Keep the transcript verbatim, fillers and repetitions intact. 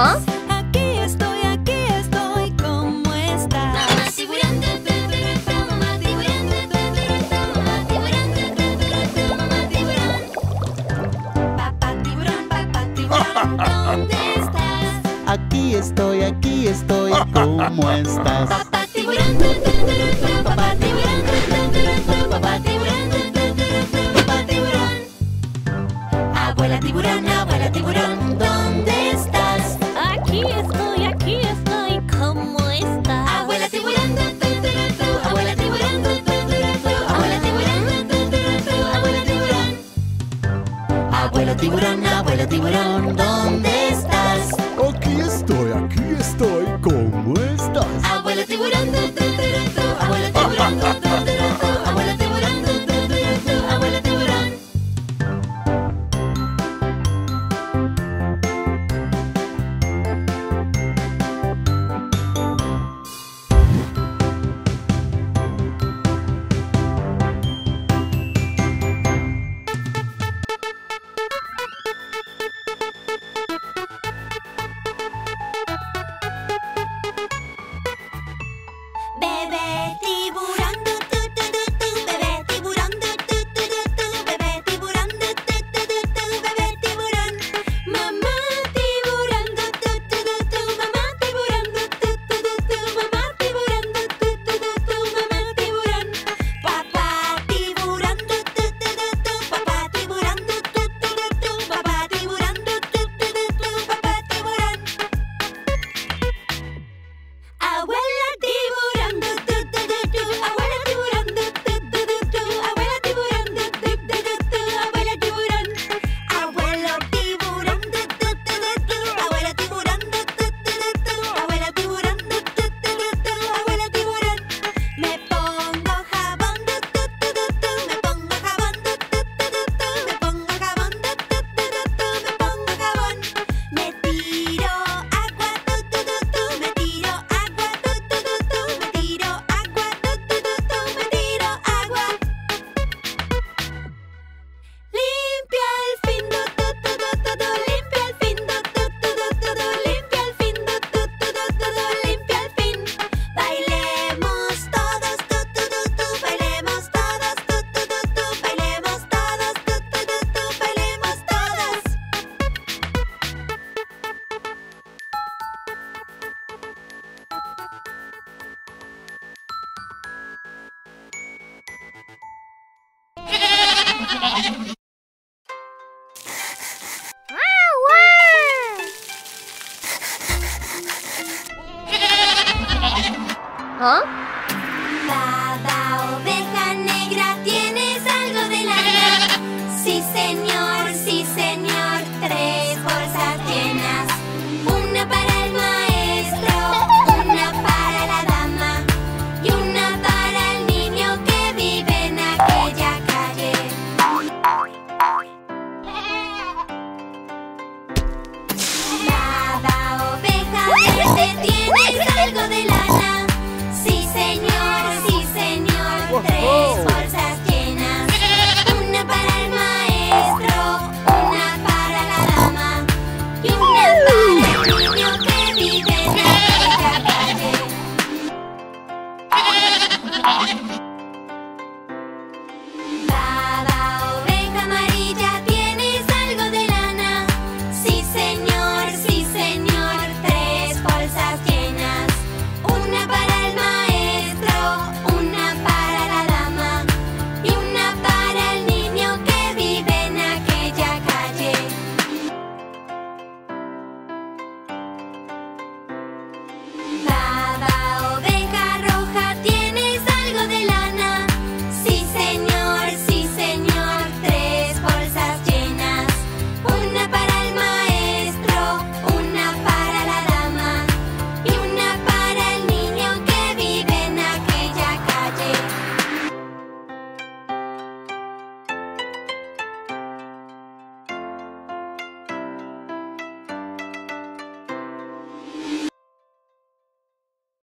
Ajá. Aquí estoy, aquí estoy, ¿cómo estás? Tiburón de peperre, toma, tiburón de peperre, toma, tiburón de peperre, toma, tiburón. Papá tiburón, papá tiburón, ¿dónde estás? Aquí estoy, aquí estoy, ¿cómo estás? Papá tiburón, papá tiburón, papá tiburón. Abuela tiburón, abuela tiburón, ¿dónde estás? Aquí estoy, aquí estoy, ¿cómo estás? Abuela tiburón, abuela tiburón, abuela tiburón, abuela tiburón. Abuela tiburón, abuela tiburón, ¿dónde estás? Aquí estoy, aquí estoy, ¿cómo estás? Abuela tiburón, abuela tiburón, abuela tiburón. Oh,